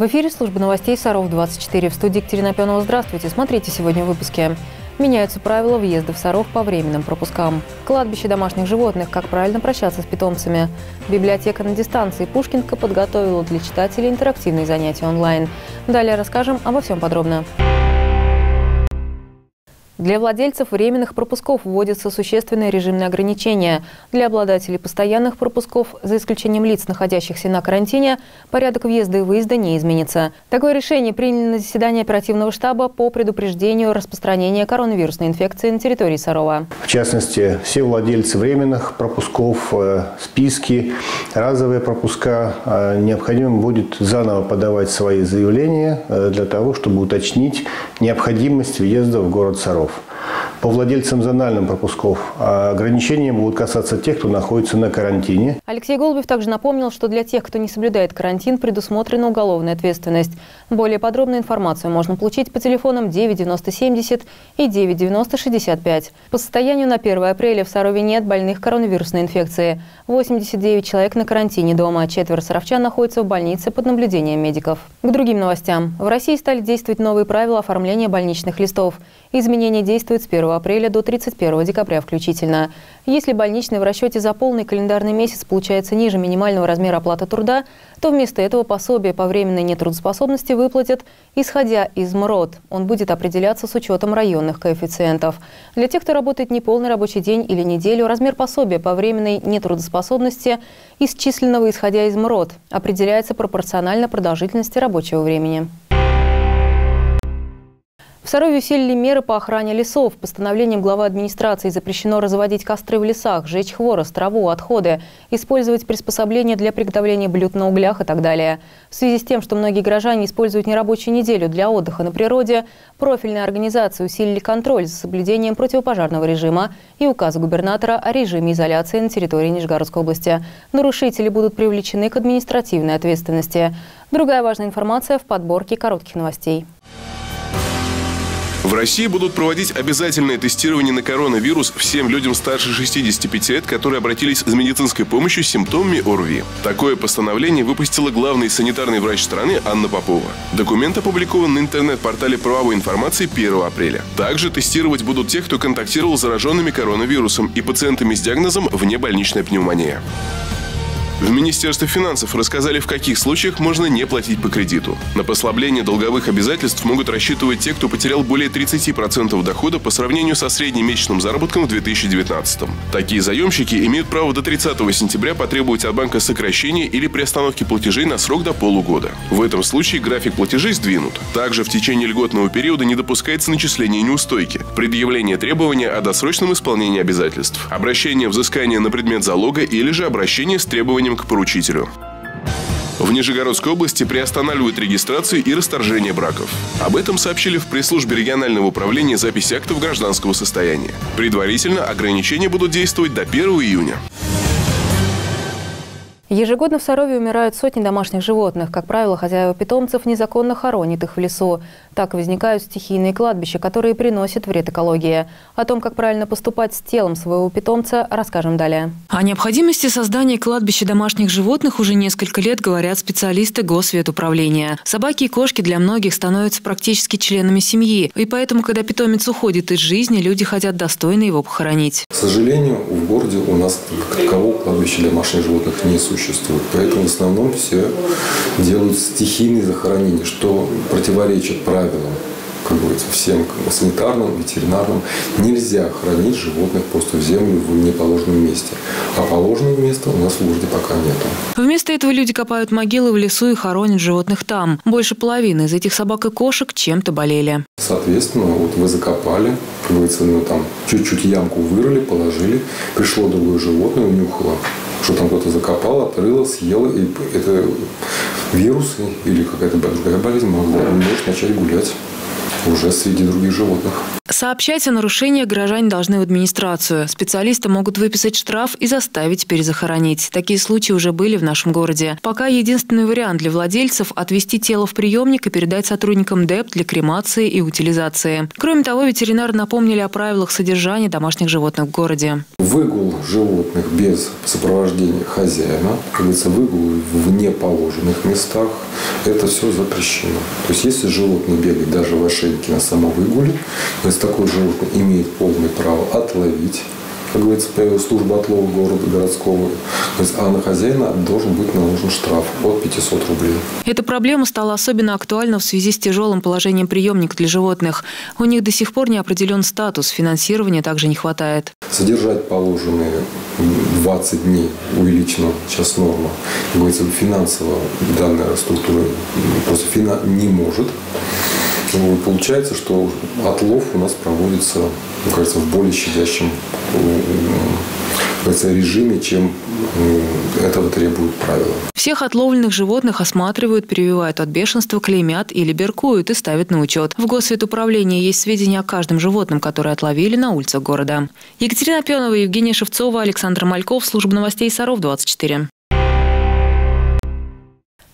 В эфире служба новостей «Саров-24». В студии Екатерина Пёнова. Здравствуйте. Смотрите сегодня в выпуске. Меняются правила въезда в Саров по временным пропускам. Кладбище домашних животных. Как правильно прощаться с питомцами. Библиотека на дистанции. Пушкинка подготовила для читателей интерактивные занятия онлайн. Далее расскажем обо всем подробно. Для владельцев временных пропусков вводятся существенные режимные ограничения. Для обладателей постоянных пропусков, за исключением лиц, находящихся на карантине, порядок въезда и выезда не изменится. Такое решение приняли на заседании оперативного штаба по предупреждению распространения коронавирусной инфекции на территории Сарова. В частности, все владельцы временных пропусков, списки, разовые пропуска, необходимо будет заново подавать свои заявления для того, чтобы уточнить необходимость въезда в город Саров. По владельцам зональных пропусков ограничения будут касаться тех, кто находится на карантине. Алексей Голубев также напомнил, что для тех, кто не соблюдает карантин, предусмотрена уголовная ответственность. Более подробную информацию можно получить по телефонам 99070 и 99065. По состоянию на 1 апреля в Сарове нет больных коронавирусной инфекции. 89 человек на карантине дома, 4 саровчан находятся в больнице под наблюдением медиков. К другим новостям. В России стали действовать новые правила оформления больничных листов. Изменения действуют с 1 апреля до 31 декабря включительно. Если больничный в расчете за полный календарный месяц получается ниже минимального размера оплаты труда, то вместо этого пособие по временной нетрудоспособности выплатят, исходя из МРОТ. Он будет определяться с учетом районных коэффициентов. Для тех, кто работает неполный рабочий день или неделю, размер пособия по временной нетрудоспособности, исчисленного исходя из МРОТ, определяется пропорционально продолжительности рабочего времени. В Сарове усилили меры по охране лесов. Постановлением главы администрации запрещено разводить костры в лесах, жечь хворост, траву, отходы, использовать приспособления для приготовления блюд на углях и так далее. В связи с тем, что многие горожане используют нерабочую неделю для отдыха на природе, профильные организации усилили контроль за соблюдением противопожарного режима и указа губернатора о режиме изоляции на территории Нижегородской области. Нарушители будут привлечены к административной ответственности. Другая важная информация в подборке коротких новостей. В России будут проводить обязательное тестирование на коронавирус всем людям старше 65 лет, которые обратились за медицинской помощью с симптомами ОРВИ. Такое постановление выпустила главный санитарный врач страны Анна Попова. Документ опубликован на интернет-портале правовой информации 1 апреля. Также тестировать будут тех, кто контактировал с зараженными коронавирусом и пациентами с диагнозом внебольничная пневмония. В Министерстве финансов рассказали, в каких случаях можно не платить по кредиту. На послабление долговых обязательств могут рассчитывать те, кто потерял более 30% дохода по сравнению со среднемесячным заработком в 2019. Такие заемщики имеют право до 30 сентября потребовать от банка сокращения или приостановки платежей на срок до полугода. В этом случае график платежей сдвинут. Также в течение льготного периода не допускается начисление неустойки, предъявление требования о досрочном исполнении обязательств, обращение взыскания на предмет залога или же обращение с требованием к поручителю. В Нижегородской области приостанавливают регистрацию и расторжение браков. Об этом сообщили в пресс-службе регионального управления записи актов гражданского состояния. Предварительно ограничения будут действовать до 1 июня. Ежегодно в Сарове умирают сотни домашних животных. Как правило, хозяева питомцев незаконно хоронят их в лесу. Так возникают стихийные кладбища, которые приносят вред экологии. О том, как правильно поступать с телом своего питомца, расскажем далее. О необходимости создания кладбища домашних животных уже несколько лет говорят специалисты Госветуправления. Собаки и кошки для многих становятся практически членами семьи. И поэтому, когда питомец уходит из жизни, люди хотят достойно его похоронить. К сожалению, в городе у нас как такового кладбища домашних животных не существует. Поэтому в основном все делают стихийные захоронения, что противоречит правилам, как говорится, всем санитарным, ветеринарным. Нельзя хоронить животных просто в землю в неположенном месте. А положенного места у нас в городе пока нет. Вместо этого люди копают могилы в лесу и хоронят животных там. Больше половины из этих собак и кошек чем-то болели. Соответственно, вот вы закопали, как говорится, ну, там чуть-чуть ямку вырыли, положили, пришло другое животное, унюхало, что там кто-то закопал, отрыло, съело, и это вирусы или какая-то другая болезнь может начать гулять уже среди других животных. Сообщать о нарушении горожане должны в администрацию. Специалисты могут выписать штраф и заставить перезахоронить. Такие случаи уже были в нашем городе. Пока единственный вариант для владельцев – отвезти тело в приемник и передать сотрудникам ДЭП для кремации и утилизации. Кроме того, ветеринары напомнили о правилах содержания домашних животных в городе. Выгул животных без сопровождения хозяина, как говорится, выгул в неположенных местах – это все запрещено. То есть если животное бегает даже в ошейнике на самовыгуле, то есть такое животное имеет полное право отловить, как говорится, появилась служба отлова города городского. То есть, а на хозяина должен быть наложен штраф от 500 рублей. Эта проблема стала особенно актуальна в связи с тяжелым положением приемников для животных. У них до сих пор не определен статус, финансирования также не хватает. Содержать положенные 20 дней увеличена сейчас норма. Как говорится, финансово данная структура просто не может. Получается, что отлов у нас проводится, кажется, в более щадящем режиме, чем этого требуют правила. Всех отловленных животных осматривают, прививают от бешенства, клеймят или беркуют и ставят на учет. В Госветуправлении есть сведения о каждом животном, которое отловили на улицах города. Екатерина Пёнова, Евгения Шевцова, Александр Мальков, служба новостей Саров, 24.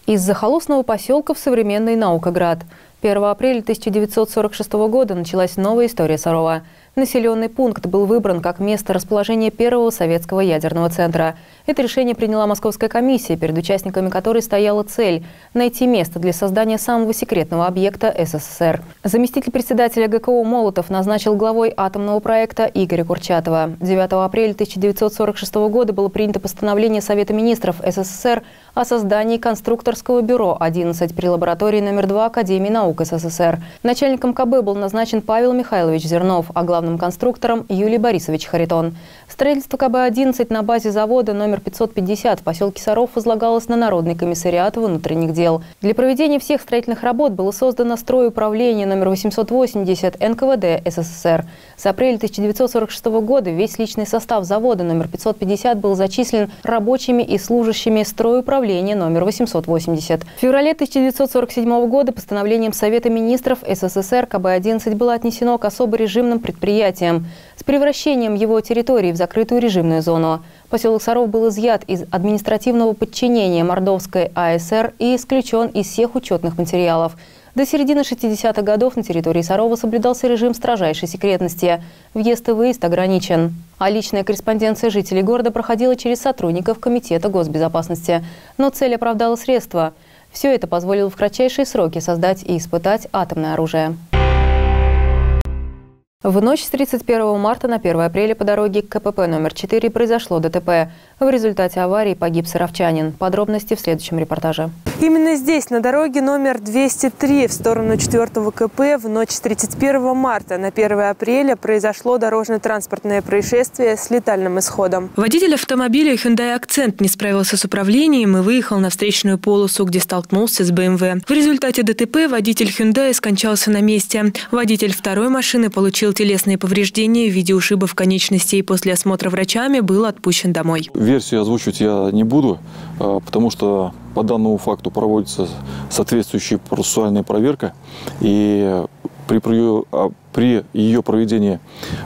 Из захолустного поселка в современный Наукоград. 1 апреля 1946 года началась новая история Сарова. Населенный пункт был выбран как место расположения первого советского ядерного центра. Это решение приняла Московская комиссия, перед участниками которой стояла цель – найти место для создания самого секретного объекта СССР. Заместитель председателя ГКО Молотов назначил главой атомного проекта Игоря Курчатова. 9 апреля 1946 года было принято постановление Совета министров СССР о создании конструкторского бюро 11 при лаборатории номер 2 Академии наук СССР. Начальником КБ был назначен Павел Михайлович Зернов, а главным конструктором Юлий Борисович Харитон. Строительство КБ-11 на базе завода номер 550 в поселке Саров возлагалось на Народный комиссариат внутренних дел. Для проведения всех строительных работ было создано стройуправление номер 880 НКВД СССР. С апреля 1946 года весь личный состав завода номер 550 был зачислен рабочими и служащими стройуправления номер 880. В феврале 1947 года постановлением Совета министров СССР КБ-11 было отнесено к особо режимным предприятиям с превращением его территории в закрытую режимную зону. Поселок Саров был изъят из административного подчинения Мордовской АСР и исключен из всех учетных материалов. До середины 60-х годов на территории Сарова соблюдался режим строжайшей секретности. Въезд и выезд ограничен. А личная корреспонденция жителей города проходила через сотрудников Комитета госбезопасности. Но цель оправдала средства. Все это позволило в кратчайшие сроки создать и испытать атомное оружие. В ночь с 31 марта на 1 апреля по дороге к КПП номер 4 произошло ДТП. В результате аварии погиб саровчанин. Подробности в следующем репортаже. Именно здесь, на дороге номер 203, в сторону 4-го КП, в ночь с 31 марта на 1 апреля произошло дорожно-транспортное происшествие с летальным исходом. Водитель автомобиля Hyundai Accent не справился с управлением и выехал на встречную полосу, где столкнулся с БМВ. В результате ДТП водитель Hyundai скончался на месте. Водитель второй машины получил телесные повреждения в виде ушибов конечностей. После осмотра врачами был отпущен домой. Версию озвучивать я не буду, потому что по данному факту проводится соответствующая процессуальная проверка. И при ее проведении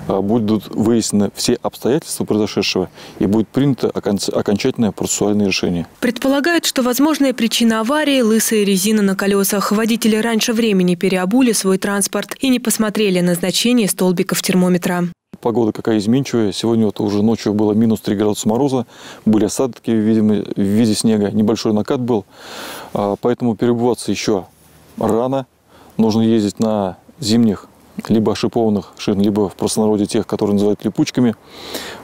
будут выяснены все обстоятельства произошедшего и будет принято окончательное процессуальное решение. Предполагают, что возможная причина аварии – лысая резина на колесах. Водители раньше времени переобули свой транспорт и не посмотрели на значение столбиков термометра. Погода какая изменчивая. Сегодня вот уже ночью было минус 3 градуса мороза. Были осадки в виде снега. Небольшой накат был. Поэтому перебываться еще рано. Нужно ездить на зимних, либо шипованных шин, либо в простонародье тех, которые называют липучками.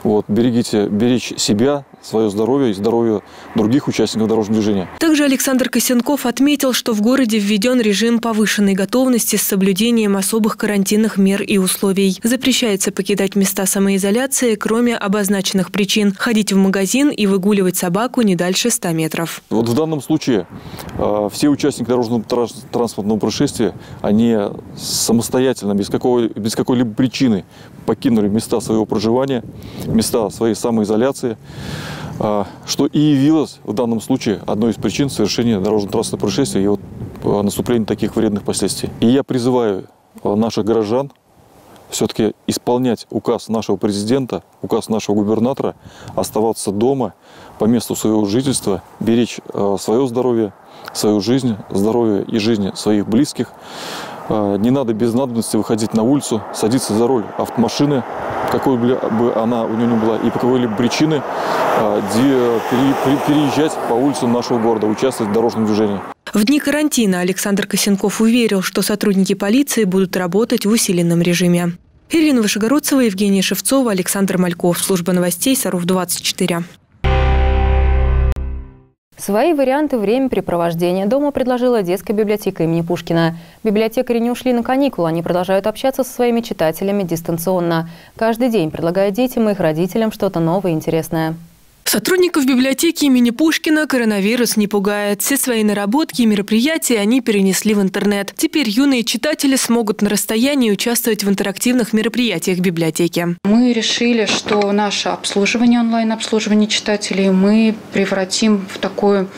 Вот, беречь себя, свое здоровье и здоровье других участников дорожного движения. Также Александр Косенков отметил, что в городе введен режим повышенной готовности с соблюдением особых карантинных мер и условий. Запрещается покидать места самоизоляции, кроме обозначенных причин. Ходить в магазин и выгуливать собаку не дальше 100 метров. Вот в данном случае все участники дорожного транспортного происшествия, они самостоятельно, без какой-либо причины покинули места своего проживания, места своей самоизоляции, что и явилось в данном случае одной из причин совершения дорожно-транспортного происшествия и вот наступления таких вредных последствий. И я призываю наших горожан все-таки исполнять указ нашего президента, указ нашего губернатора, оставаться дома по месту своего жительства, беречь свое здоровье, свою жизнь, здоровье и жизнь своих близких. Не надо без надобности выходить на улицу, садиться за руль автомашины, какой бы она у нее ни была, и по какой-либо причине переезжать по улицам нашего города, участвовать в дорожном движении. В дни карантина Александр Косенков уверил, что сотрудники полиции будут работать в усиленном режиме. Ирина Вышегородцева, Евгения Шевцова, Александр Мальков. Служба новостей Саров 24. Свои варианты времяпрепровождения дома предложила детская библиотека имени Пушкина. Библиотекари не ушли на каникулы, они продолжают общаться со своими читателями дистанционно. Каждый день предлагая детям и их родителям что-то новое и интересное. Сотрудников библиотеки имени Пушкина коронавирус не пугает. Все свои наработки и мероприятия они перенесли в интернет. Теперь юные читатели смогут на расстоянии участвовать в интерактивных мероприятиях библиотеки. Мы решили, что наше обслуживание, онлайн-обслуживание читателей, мы превратим в такую...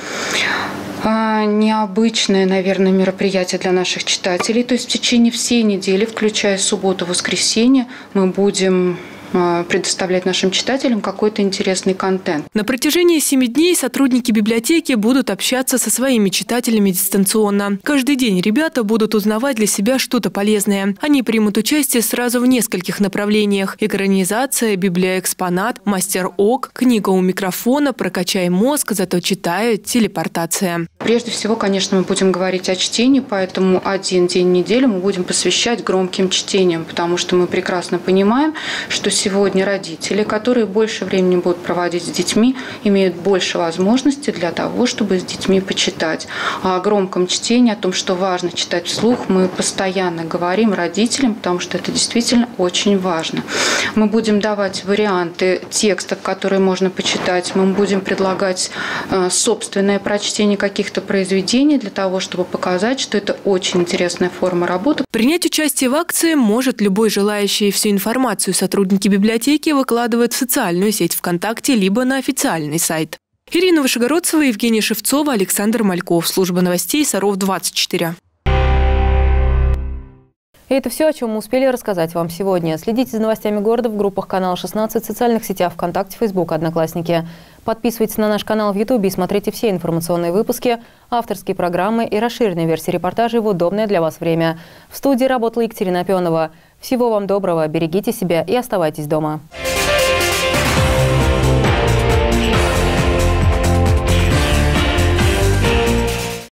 необычное, наверное, мероприятие для наших читателей. То есть в течение всей недели, включая субботу, воскресенье, мы будем предоставлять нашим читателям какой-то интересный контент. На протяжении 7 дней сотрудники библиотеки будут общаться со своими читателями дистанционно. Каждый день ребята будут узнавать для себя что-то полезное. Они примут участие сразу в нескольких направлениях: экранизация, библиоэкспонат, мастер-ок, книга у микрофона, прокачай мозг, зато читаю, телепортация. Прежде всего, конечно, мы будем говорить о чтении, поэтому один день в неделю мы будем посвящать громким чтениям, потому что мы прекрасно понимаем, что сегодня родители, которые больше времени будут проводить с детьми, имеют больше возможностей для того, чтобы с детьми почитать. О громком чтении, о том, что важно читать вслух, мы постоянно говорим родителям, потому что это действительно очень важно. Мы будем давать варианты текстов, которые можно почитать. Мы будем предлагать собственное прочтение каких-то произведений для того, чтобы показать, что это очень интересная форма работы. Принять участие в акции может любой желающий. Всю информацию сотрудники библиотеки выкладывают в социальную сеть ВКонтакте либо на официальный сайт. Ирина Вышегородцева, Евгения Шевцова, Александр Мальков. Служба новостей Саров 24. И это все, о чем мы успели рассказать вам сегодня. Следите за новостями города в группах канала 16, в социальных сетях ВКонтакте, Фейсбук, Одноклассники. Подписывайтесь на наш канал в Ютубе и смотрите все информационные выпуски, авторские программы и расширенные версии репортажей в удобное для вас время. В студии работала Екатерина Пёнова. Всего вам доброго, берегите себя и оставайтесь дома.